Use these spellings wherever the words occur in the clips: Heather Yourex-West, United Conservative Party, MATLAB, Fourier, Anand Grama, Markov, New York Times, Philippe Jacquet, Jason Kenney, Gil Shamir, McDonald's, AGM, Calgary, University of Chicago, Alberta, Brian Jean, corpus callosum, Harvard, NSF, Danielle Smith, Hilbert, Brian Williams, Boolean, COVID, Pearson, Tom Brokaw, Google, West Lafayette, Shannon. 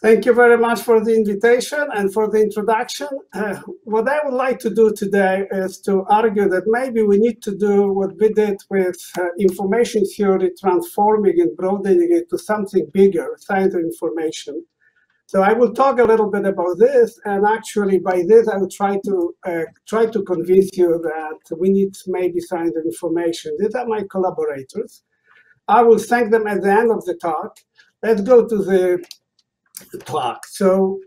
Thank you very much for the invitation and for the introduction. What I would like to do today is to argue that maybe we need to do what we did with information theory, transforming and broadening it to something bigger, science of information. So I will talk a little bit about this, and actually by this I will try to convince you that we need maybe science of information. These are my collaborators. I will thank them at the end of the talk. Let's go to the talk. So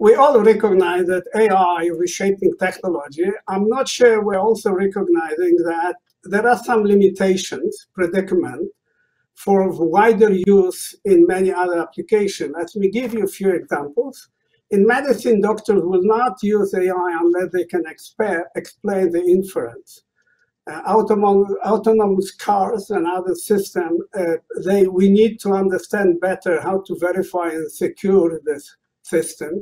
we all recognize that AI is reshaping technology. I'm not sure we're also recognizing that there are some limitations, predicament, for wider use in many other applications. Let me give you a few examples. In medicine, doctors will not use AI unless they can explain the inference. Autonomous cars and other systems, we need to understand better how to verify and secure this system.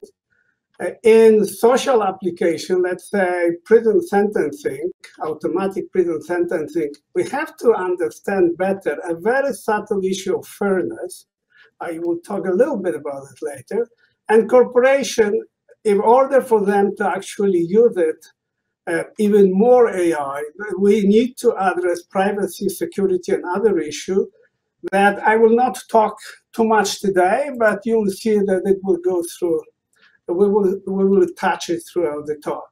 In social application, let's say prison sentencing, automatic prison sentencing, we have to understand better a very subtle issue of fairness. I will talk a little bit about it later. And corporation, in order for them to actually use it, even more AI, we need to address privacy, security, and other issues that I will not talk too much today, but you will see that it will go through. We will touch it throughout the talk.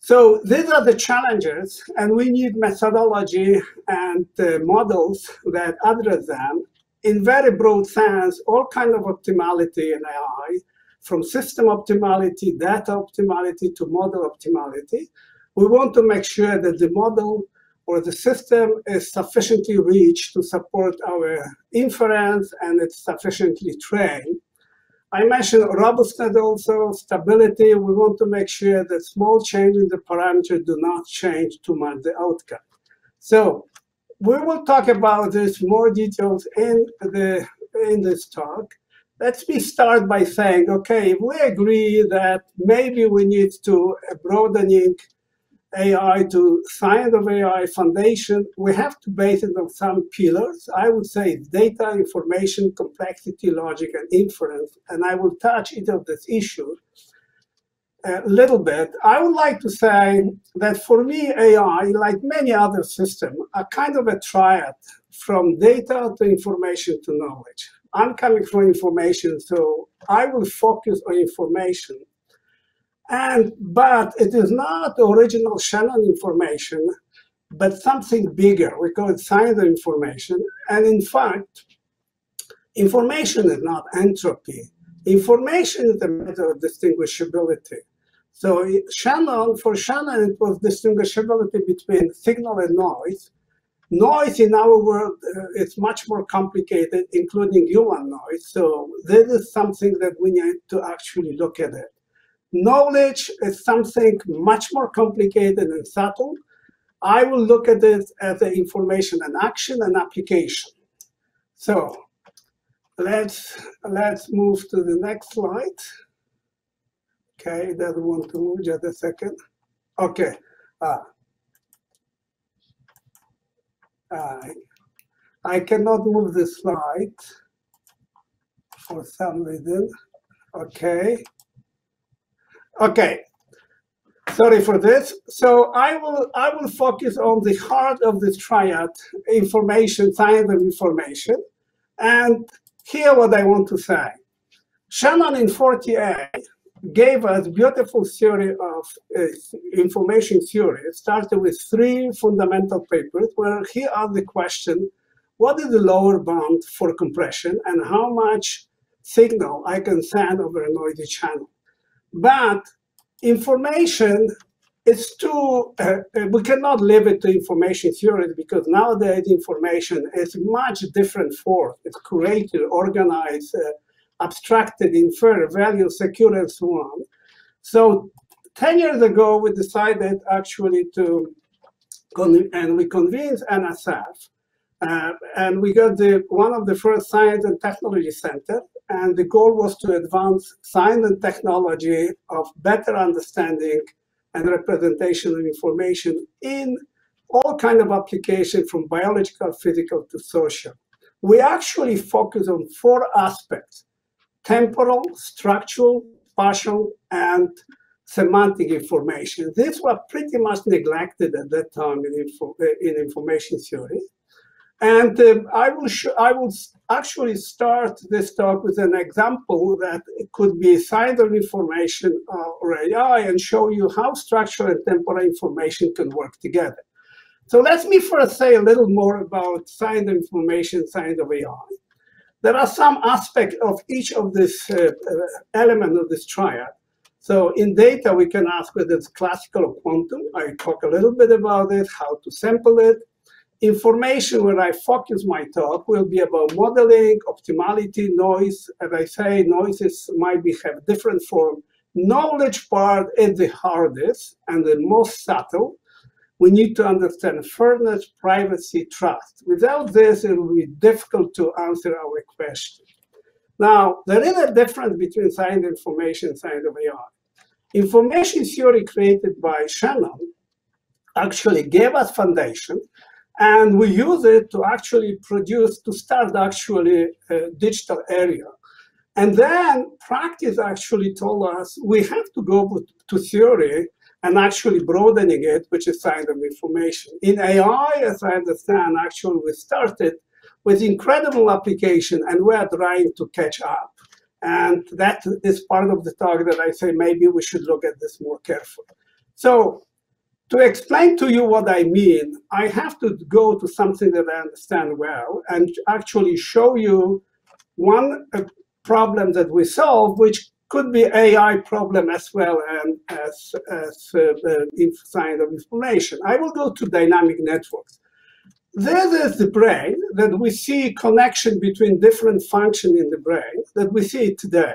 So these are the challenges, and we need methodology and models that address them. In very broad sense, all kinds of optimality in AI, from system optimality, data optimality, to model optimality. We want to make sure that the model or the system is sufficiently rich to support our inference and it's sufficiently trained. I mentioned robustness also, stability. We want to make sure that small changes in the parameter do not change too much the outcome. So we will talk about this more details in this talk. Let me start by saying, okay, if we agree that maybe we need to broadening AI to science of AI foundation, we have to base it on some pillars. I would say data, information, complexity, logic, and inference. And I will touch each of this issue a little bit. I would like to say that for me, AI, like many other systems, are kind of a triad from data to information to knowledge. I'm coming from information, so I will focus on information. But it is not original Shannon information, but something bigger. We call it science of information. And in fact, information is not entropy. Information is a matter of distinguishability. So for Shannon, it was distinguishability between signal and noise. Noise in our world is much more complicated, including human noise. So this is something that we need to actually look at it. Knowledge is something much more complicated and subtle. I will look at this as the information and action and application. So let's move to the next slide. Okay, it doesn't want to move, just a second. Okay. I cannot move the slide for some reason. Okay. Okay. Sorry for this. So I will focus on the heart of this triad, information, science of information. And here what I want to say. Shannon in Fourier gave us beautiful theory of information theory. It started with three fundamental papers where he asked the question, what is the lower bound for compression and how much signal I can send over a noisy channel? But information is too, we cannot leave it to information theory because nowadays information is much different form. It's curated, organized, abstracted, inferred, value, secure, and so on. So 10 years ago, we decided actually to, and we convinced NSF, and we got one of the first science and technology centers. And the goal was to advance science and technology of better understanding and representation of information in all kinds of applications from biological, physical to social. We actually focus on four aspects. temporal, structural, partial, and semantic information. These were pretty much neglected at that time in information theory. And I will actually start this talk with an example that it could be either information or AI, and show you how structural and temporal information can work together. So let me first say a little more about side of information, side of AI. There are some aspects of each of this element of this triad. So in data, we can ask whether it's classical or quantum. I talk a little bit about it, how to sample it. Information, where I focus my talk, will be about modeling, optimality, noise. As I say, noises might have different form. Knowledge part is the hardest and the most subtle. We need to understand fairness, privacy, trust. Without this, it will be difficult to answer our question. Now, there is a difference between science information and science of AI. Information theory created by Shannon actually gave us foundation. And we use it to actually produce, to start actually a digital area. And then practice actually told us we have to go to theory and actually broadening it, which is science of information. In AI, as I understand, actually we started with incredible application and we are trying to catch up. And that is part of the talk that I say maybe we should look at this more carefully. So, to explain to you what I mean, I have to go to something that I understand well and actually show you one problem that we solve, which could be AI problem as well and as science of information. I will go to dynamic networks. This is the brain that we see connection between different functions in the brain that we see today.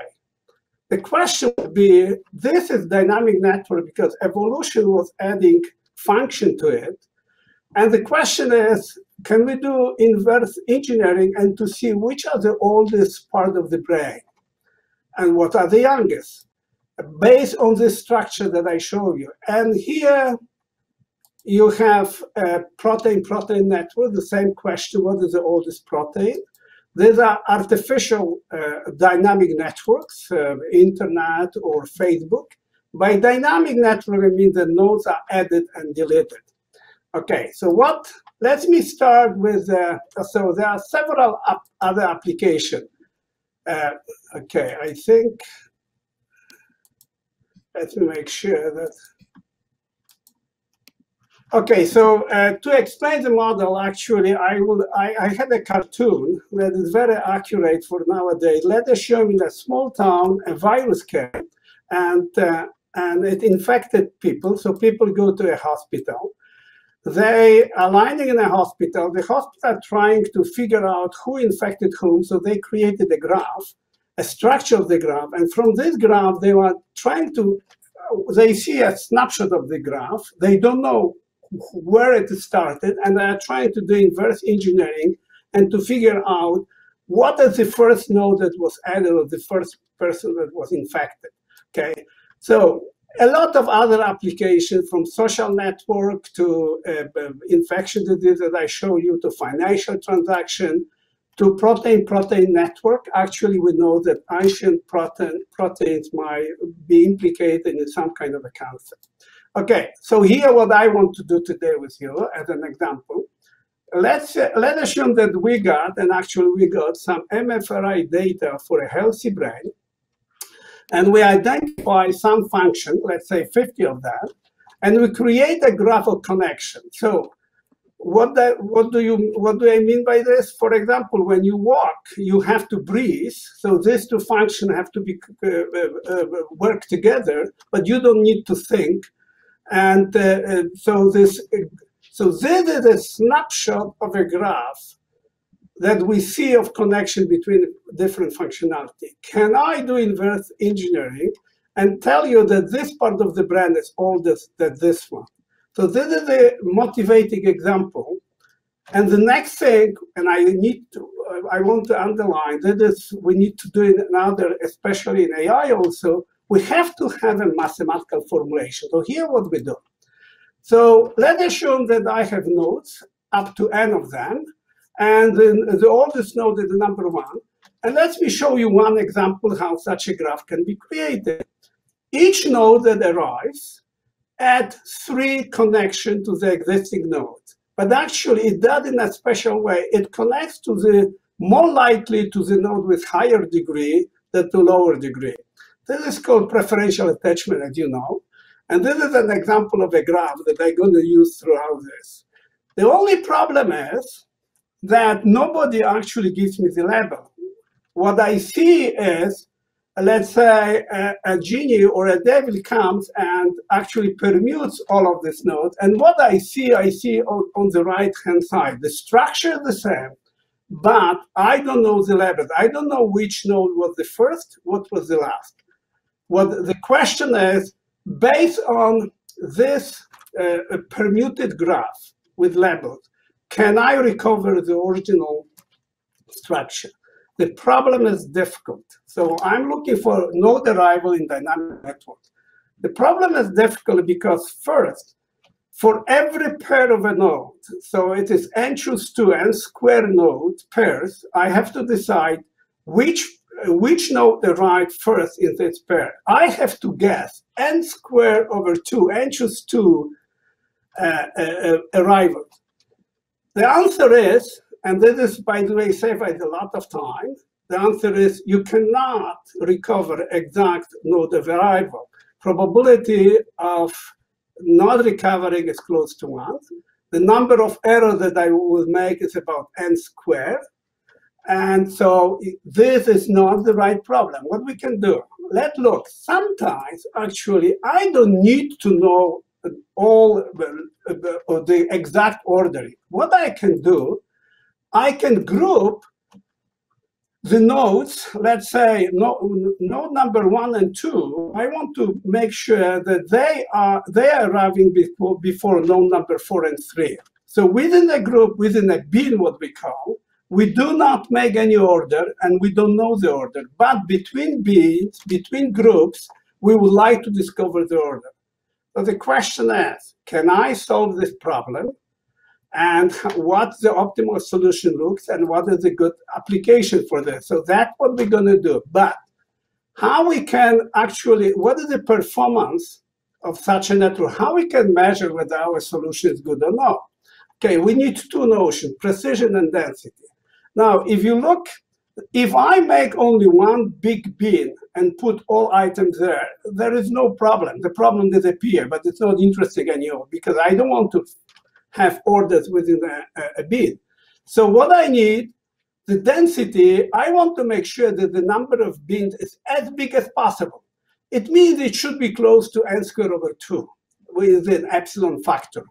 The question would be, this is dynamic network because evolution was adding function to it. And the question is, can we do inverse engineering and to see which are the oldest part of the brain and what are the youngest, based on this structure that I show you. And here you have a protein-protein network, the same question, what is the oldest protein? These are artificial dynamic networks, internet or Facebook. By dynamic network, I mean the nodes are added and deleted. Okay, so what? Let me start with. So there are several other applications. Okay, I think. Let me make sure that. Okay, so to explain the model, actually, I had a cartoon that is very accurate for nowadays. Let us show in a small town a virus came, and it infected people. So people go to a hospital. They are lying in a hospital. The hospital trying to figure out who infected whom. So they created a graph, a structure of the graph, and from this graph they were trying to. They see a snapshot of the graph. They don't know where it started, and they are trying to do inverse engineering and to figure out what is the first node that was added or the first person that was infected. Okay, so a lot of other applications from social network to infection disease that I show you to financial transaction to protein-protein network. Actually, we know that ancient proteins might be implicated in some kind of a cancer. Okay, so here what I want to do today with you as an example. Let's assume that we got, and actually we got some MFRI data for a healthy brain, and we identify some function, let's say 50 of that, and we create a graph of connection. So what do I mean by this? For example, when you walk, you have to breathe. So these two functions have to be work together, but you don't need to think. And so this is a snapshot of a graph that we see of connection between different functionality. Can I do inverse engineering and tell you that this part of the brain is older than this one? So this is a motivating example. And the next thing, and I want to underline, that is we need to do in another, especially in AI also, we have to have a mathematical formulation. So here what we do. So let's assume that I have nodes, up to n of them, and then the oldest node is the number 1. And let me show you one example how such a graph can be created. Each node that arrives adds three connections to the existing node. But actually, it does in a special way. It connects to the more likely to the node with higher degree than to lower degree. This is called preferential attachment, as you know. And this is an example of a graph that I'm going to use throughout this. The only problem is that nobody actually gives me the label. What I see is, let's say, a genie or a devil comes and actually permutes all of this nodes. And what I see on the right-hand side. The structure is the same, but I don't know the label. I don't know which node was the first, what was the last. What the question is, based on this permuted graph with labels, can I recover the original structure? The problem is difficult. So I'm looking for node arrival in dynamic network. The problem is difficult because first, for every pair of a node, so it is n choose 2 n square node pairs, I have to decide which node arrived first in this pair. I have to guess n square over 2 n choose 2 arrival. The answer is, and this is, by the way, saved a lot of time. The answer is you cannot recover exact node of arrival. Probability of not recovering is close to 1. The number of errors that I will make is about n squared. And so this is not the right problem. What we can do? Let's look. Sometimes, actually, I don't need to know all the exact ordering. What I can do, I can group the nodes, let's say node number 1 and 2. I want to make sure that they are arriving before node number 4 and 3. So within a group, within a bin, what we call, we do not make any order and we don't know the order. But between bins, between groups, we would like to discover the order. So the question is, can I solve this problem? And what the optimal solution looks and what is a good application for this. So that's what we're going to do. But how we can actually, what is the performance of such a network? How we can measure whether our solution is good or not? Okay, we need two notions, precision and density. Now, if you look, if I make only one big bin and put all items there, there is no problem. The problem disappears, but it's not interesting anymore because I don't want to have orders within a bin. So what I need, the density, I want to make sure that the number of bins is as big as possible. It means it should be close to n squared over 2 with an epsilon factor.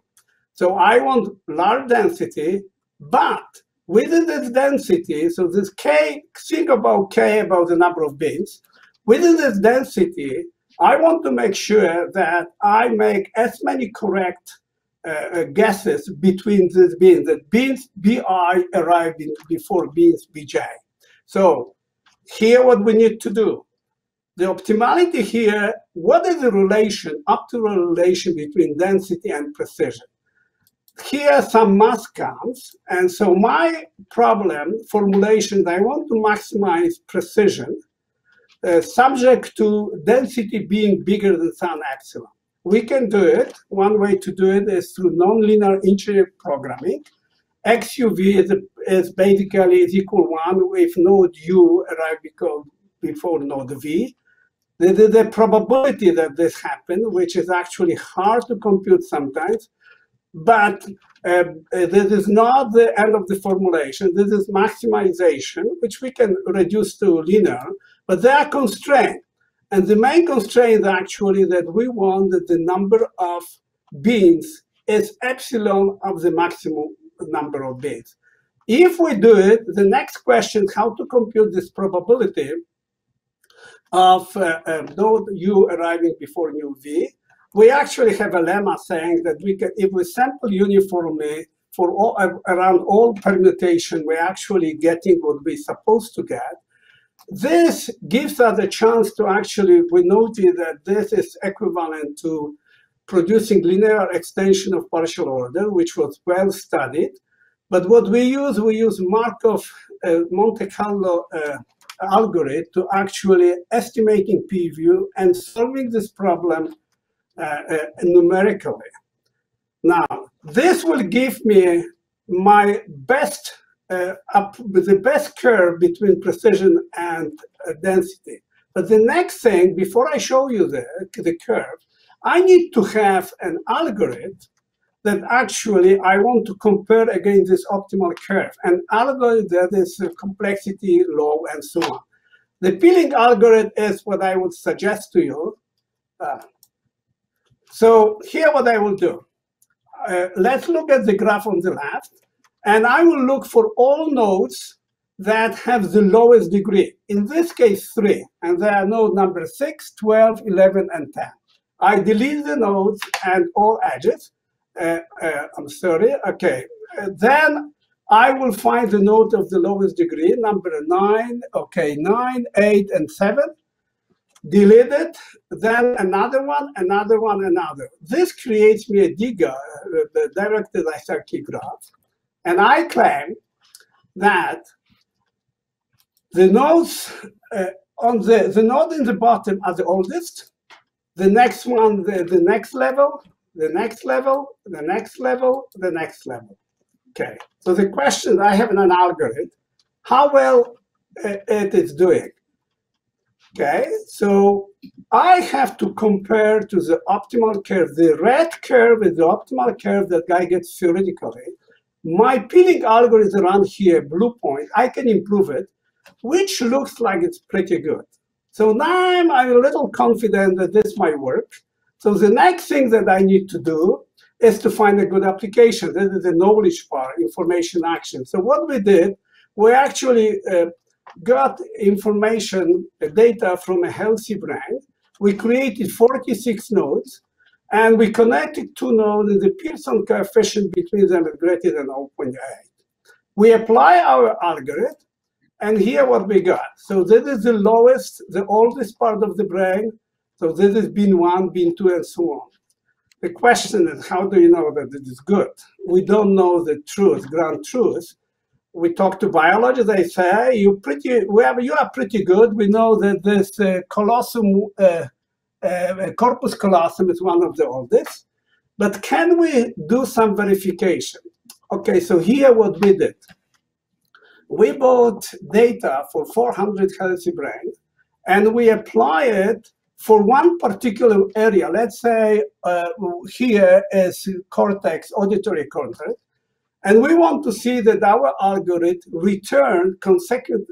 So I want large density, but within this density, so this k, think about k about the number of bins. Within this density, I want to make sure that I make as many correct guesses between these bins, that bins bi arrived before bins bj. So here what we need to do, the optimality here, what is the relation, optimal relation between density and precision? Here some mass comes, and so my problem formulation, I want to maximize precision subject to density being bigger than some epsilon. We can do it. One way to do it is through nonlinear engineering programming. XUV is basically is equal 1 if node U arrives before node V. There is a probability that this happens, which is actually hard to compute sometimes. But this is not the end of the formulation. This is maximization, which we can reduce to linear. But there are constraints. And the main constraint is actually that we want that the number of bins is epsilon of the maximum number of bins. If we do it, the next question is how to compute this probability of node U arriving before new V. We actually have a lemma saying that we can, if we sample uniformly for all, around all permutation, we're actually getting what we're supposed to get. This gives us a chance to actually, we noted that this is equivalent to producing linear extension of partial order, which was well studied. But what we use Markov Monte Carlo algorithm to actually estimating p-value and solving this problem numerically. Now, this will give me my best, the best curve between precision and density. But the next thing, before I show you the curve, I need to have an algorithm that actually I want to compare against this optimal curve, an algorithm that is complexity low and so on. The Peeling algorithm is what I would suggest to you. So here what I will do. Let's look at the graph on the left, and I will look for all nodes that have the lowest degree, in this case 3, and there are node number 6, 12, 11, and 10. I delete the nodes and all edges. I'm sorry, okay. Then I will find the node of the lowest degree, number 9, okay, 9, 8, and 7. Delete it, then another one, another one, another. This creates me a directed isarchy graph, and I claim that the nodes on the node in the bottom are the oldest. The next one, the next level, the next level, the next level, the next level. Okay. So the question I have in an algorithm, how well it is doing. Okay, so I have to compare to the optimal curve. The red curve is the optimal curve that I get theoretically. My Peeling algorithm is around here, blue point. I can improve it, which looks like it's pretty good. So now I'm a little confident that this might work. So the next thing that I need to do is to find a good application. This is the knowledge part, information action. So what we did, we actually got information, data from a healthy brain. We created 46 nodes, and we connected 2 nodes, and the Pearson coefficient between them is greater than 0.8. We apply our algorithm, and here what we got. So this is the lowest, the oldest part of the brain. So this is bin 1, bin 2, and so on. The question is, how do you know that it is good? We don't know the truth, grand truth. We talk to biologists, they say, you are pretty good. We know that this corpus callosum is one of the oldest. But can we do some verification? Okay, so here what we did. We bought data for 400 healthy brains, and we apply it for one particular area. Let's say here is cortex, auditory cortex. And we want to see that our algorithm return consistently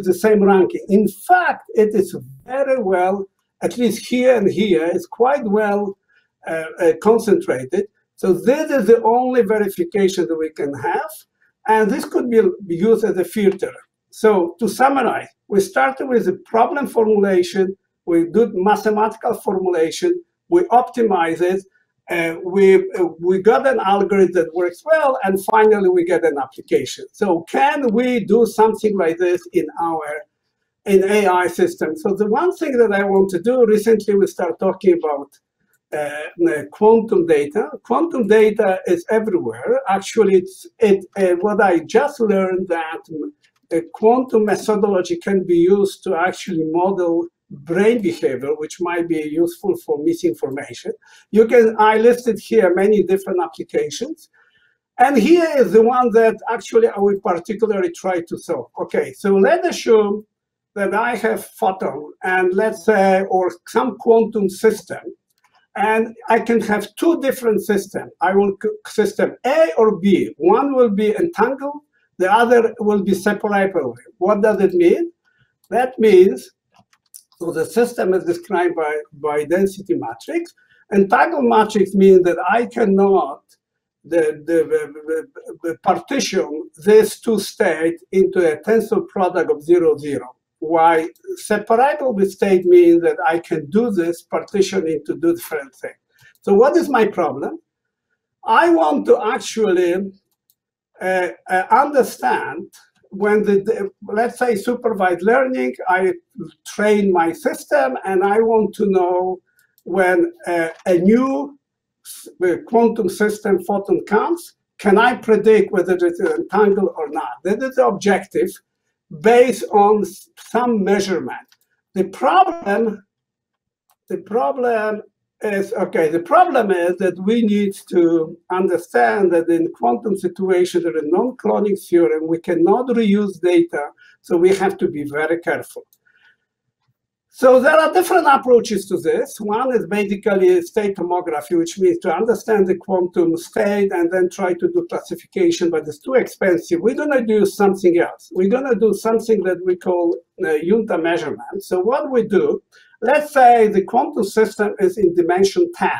the same ranking. In fact, it is very well, at least here and here, it's quite well concentrated. So this is the only verification that we can have. And this could be used as a filter. So to summarize, we started with the problem formulation. We did mathematical formulation. We optimize it. We got an algorithm that works well, and finally we get an application. So can we do something like this in our AI system? So the one thing that I want to do, recently we start talking about quantum data. Quantum data is everywhere. Actually, what I just learned that quantum methodology can be used to actually model brain behavior, which might be useful for misinformation. You can, I listed here many different applications. And here is the one that actually I will particularly try to solve. Okay, so let's assume that I have photon and let's say, or some quantum system, and I can have 2 different systems. I will system A or B. One will be entangled, the other will be separable. What does it mean? That means, so the system is described by density matrix. Entangled matrix means that I cannot partition these 2 states into a tensor product of 0, 0. Why separable state means that I can do this partition into different things. So what is my problem? I want to actually understand when let's say supervised learning, I train my system and I want to know when a new quantum system photon comes, can I predict whether it's entangled or not? That is the objective. based on some measurement. The problem is that we need to understand that in quantum situation there is non-cloning theorem. We cannot reuse data, so we have to be very careful. So there are different approaches to this. One is basically state tomography, which means to understand the quantum state and then try to do classification, but it's too expensive. We're going to do something else. We're going to do something that we call Junta measurement. So what we do, let's say the quantum system is in dimension 10.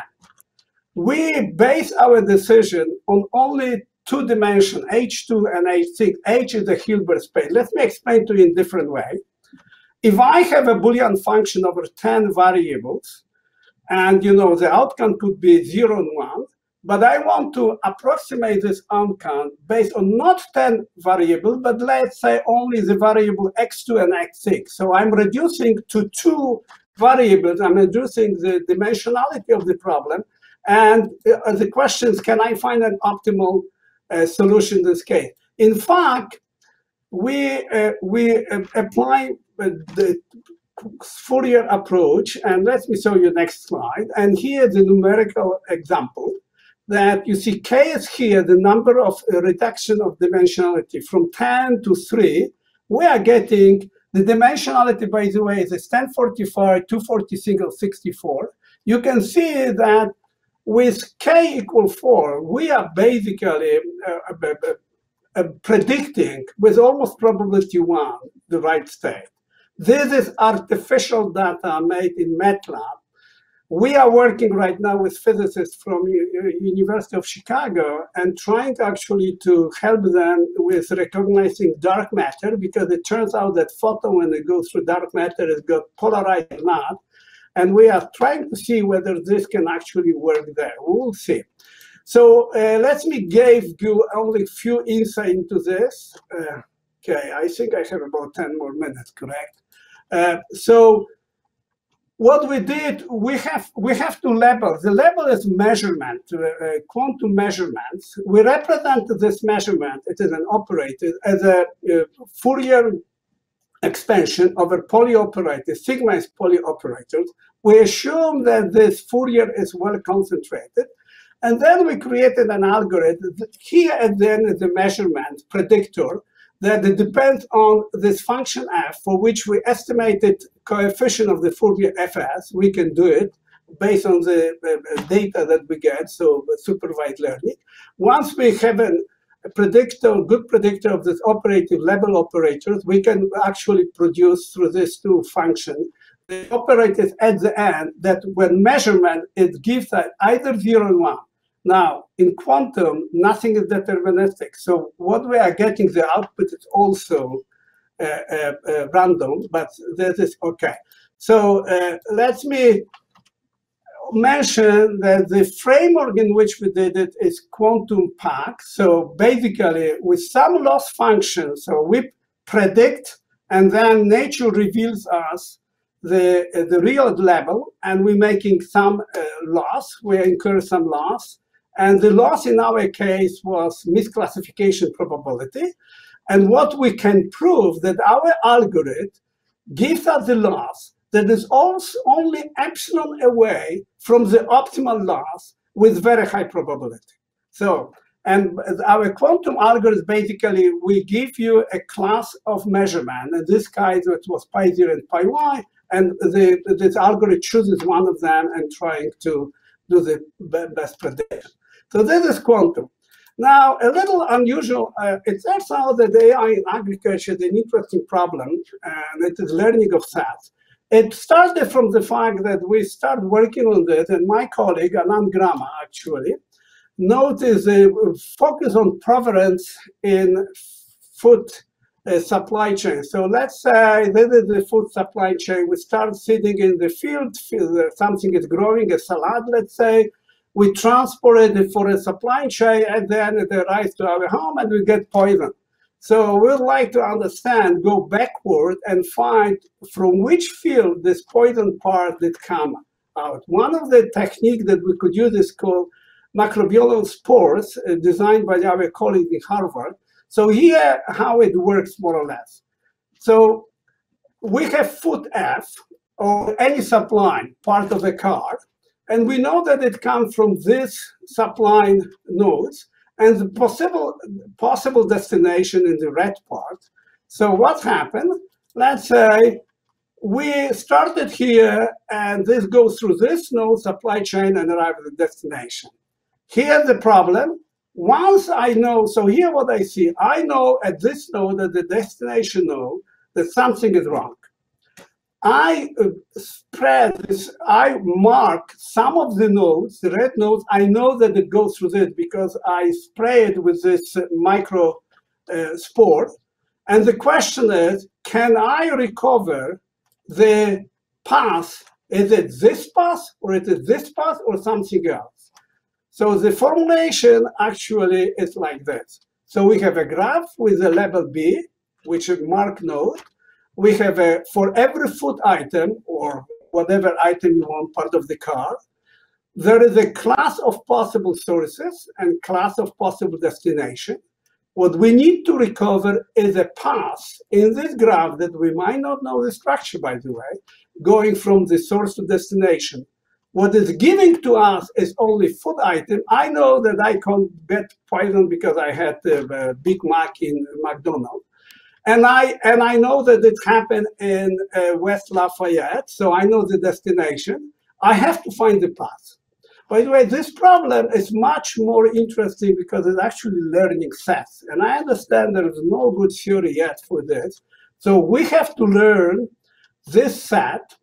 We base our decision on only two dimensions, H2 and H6. H is the Hilbert space. Let me explain to you in a different way. If I have a Boolean function over 10 variables, and you know the outcome could be 0 and 1, but I want to approximate this outcome based on not 10 variables, but let's say only the variable x2 and x6. So I'm reducing to two variables. I'm reducing the dimensionality of the problem. And the question is, can I find an optimal solution in this case? In fact, we apply the Fourier approach, and let me show you next slide. And here's a numerical example that you see k is here, the number of reduction of dimensionality from 10 to 3. We are getting the dimensionality, by the way, is 1045, 246, or 64. You can see that with k equal 4, we are basically predicting with almost probability 1 the right state. This is artificial data made in MATLAB. We are working right now with physicists from University of Chicago and trying actually to help them with recognizing dark matter, because it turns out that photon, when it goes through dark matter, it got polarized or not. And we are trying to see whether this can actually work there. We'll see. So let me give you only a few insights into this. Okay, I think I have about 10 more minutes, correct? So what we did, we have to label. The label is measurement, quantum measurements. We represent this measurement, it is an operator, as a Fourier expansion over polyoperators. Sigma is polyoperators. We assume that this Fourier is well concentrated. And then we created an algorithm. Here at the end is the measurement predictor that it depends on this function f, for which we estimated coefficient of the Fourier fs. We can do it based on the data that we get, so supervised learning. Once we have a predictor, good predictor of this operative level operators, we can actually produce through these two functions the operators at the end that when measurement, it gives either 0 and 1. Now, in quantum, nothing is deterministic. So what we are getting, the output is also random, but that is OK. So let me mention that the framework in which we did it is quantum pack. So basically, with some loss function, so we predict, and then nature reveals us the real level, and we're making some loss, we incur some loss, and the loss in our case was misclassification probability. And what we can prove that our algorithm gives us the loss that is also only epsilon away from the optimal loss with very high probability. So, and our quantum algorithm, basically, we give you a class of measurement, and this guy that was pi0 and py, and this algorithm chooses one of them and trying to do the best prediction. So this is quantum. Now, a little unusual, it turns out that AI in agriculture is an interesting problem, and it is learning of sets. It started from the fact that we started working on this, and my colleague, Anand Grama, actually, noticed the focus on provenance in food supply chain. So let's say this is the food supply chain. We start sitting in the field, something is growing, a salad, let's say. We transport it for a supply chain, and then it arrives to our home, and we get poisoned. So we'd like to understand, go backward, and find from which field this poison part did come out. One of the techniques that we could use is called microbial spores, designed by our colleagues in Harvard. So here, how it works more or less. So we have foot F or any subline part of a car, and we know that it comes from this subline nodes and the possible destination in the red part. So what happened? Let's say we started here, and this goes through this node supply chain and arrive at the destination. Here's the problem. Once I know, so here what I see, I know at this node, at the destination node, that something is wrong. I spread this, I mark some of the nodes, the red nodes, I know that it goes through this because I spray it with this micro spore. And the question is, can I recover the path? Is it this path, or is it this path, or something else? So the formulation actually is like this. So we have a graph with a label B, which is mark node. We have a, for every foot item, or whatever item you want, part of the car, there is a class of possible sources and class of possible destination. What we need to recover is a path in this graph that we might not know the structure, by the way, going from the source to destination. What is giving to us is only food item. I know that I can't get poison because I had a Big Mac in McDonald's. And I know that it happened in West Lafayette, so I know the destination. I have to find the path. By the way, this problem is much more interesting because it's actually learning sets. And I understand there is no good theory yet for this. So we have to learn this set,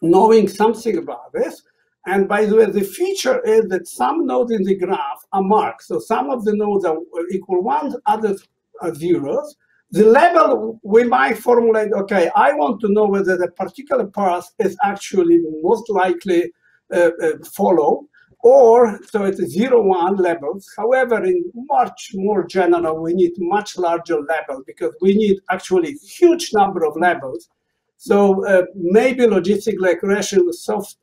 knowing something about this. And by the way, the feature is that some nodes in the graph are marked. So some of the nodes are equal ones, others are zeros. The level we might formulate, okay, I want to know whether the particular path is actually most likely follow, or so it's 0, 1 levels. However, in much more general, we need much larger levels because we need actually huge number of levels. So maybe logistically regression with soft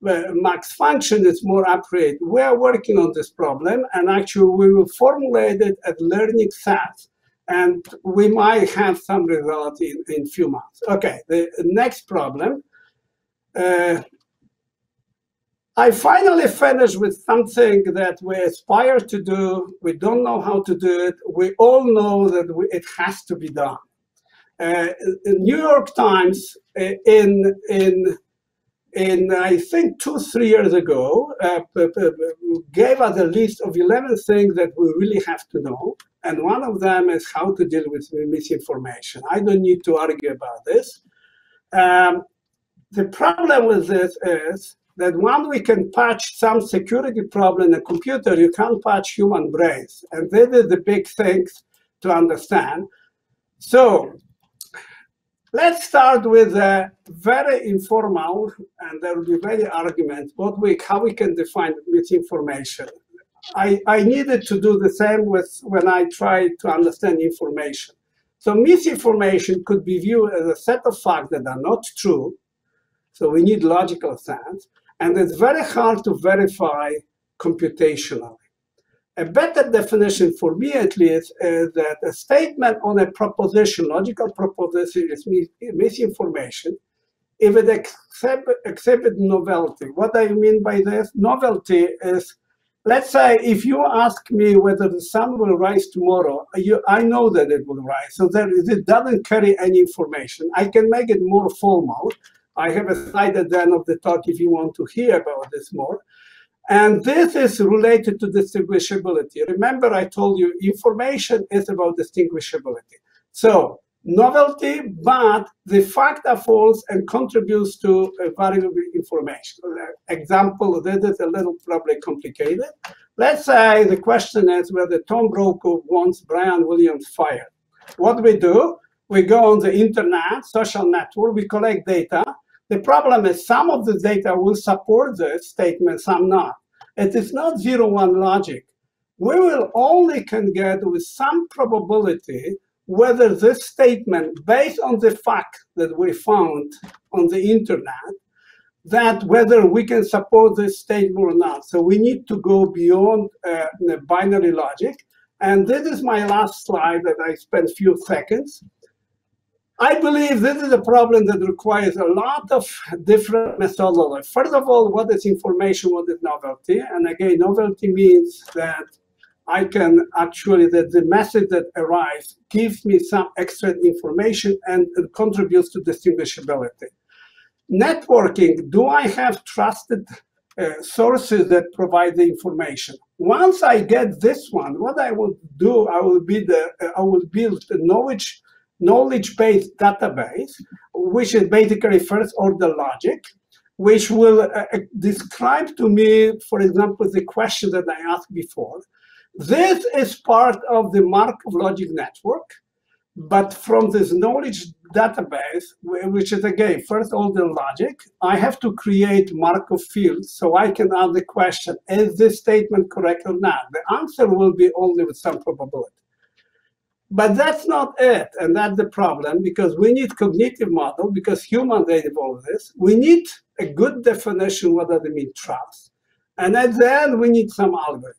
max function is more accurate. We are working on this problem, and actually we will formulate it as learning sets. And we might have some result in few months. Okay, the next problem. I finally finished with something that we aspire to do. We don't know how to do it. We all know that it has to be done. New York Times, in I think 2-3 years ago, gave us a list of 11 things that we really have to know. And one of them is how to deal with misinformation. I don't need to argue about this. The problem with this is that when we can patch some security problem in a computer, you can't patch human brains. And this is the big thing to understand. So let's start with a very informal, and there will be many arguments, how we can define misinformation. I needed to do the same with when I tried to understand information. So misinformation could be viewed as a set of facts that are not true. So we need logical sense. And it's very hard to verify computationally. A better definition for me, at least, is that a statement on a proposition, logical proposition, is misinformation if it exhibits novelty. What I mean by this? Novelty is, let's say if you ask me whether the sun will rise tomorrow, I know that it will rise. So there, it doesn't carry any information. I can make it more formal. I have a slide at the end of the talk if you want to hear about this more. And this is related to distinguishability. Remember, I told you information is about distinguishability. So novelty, but the fact are false and contributes to variable information. Example, this is a little probably complicated. Let's say the question is whether Tom Brokaw wants Brian Williams fired. What we do, we go on the internet, social network, we collect data. The problem is some of the data will support the statement, some not. It is not 0-1 logic. We will only can get with some probability whether this statement, based on the fact that we found on the internet, that whether we can support this statement or not. So we need to go beyond the binary logic. And this is my last slide that I spent a few seconds. I believe this is a problem that requires a lot of different methodology. First of all, what is information, what is novelty? And again, novelty means that I can actually, that the message that arrives gives me some extra information and contributes to distinguishability. Networking, do I have trusted sources that provide the information? Once I get this one, what I will do, I will build a knowledge-based database, which is basically first order logic, which will describe to me, for example, the question that I asked before. This is part of the Markov logic network, but from this knowledge database, which is again first order logic, I have to create Markov fields so I can ask the question, is this statement correct or not? The answer will be only with some probability. But that's not it, and that's the problem, because we need cognitive model, because humans, they evolve this. We need a good definition, what does it mean, trust. And at the end, we need some algorithm.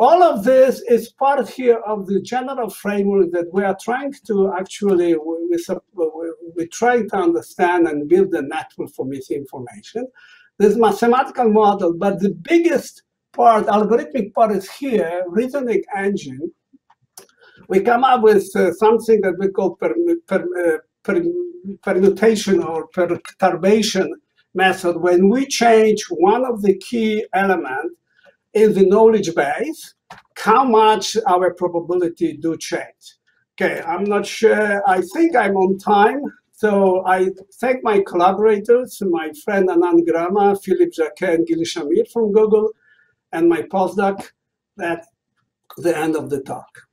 All of this is part here of the general framework that we are trying to actually, we're trying to understand and build a network for misinformation. This mathematical model, but the biggest part, algorithmic part is here, reasoning engine. We come up with something that we call permutation or perturbation method. When we change one of the key elements in the knowledge base, how much our probability do change. Okay, I'm not sure, I think I'm on time. So I thank my collaborators, my friend Anand Grama, Philippe Jacquet, and Gil Shamir from Google, and my postdoc. That's the end of the talk.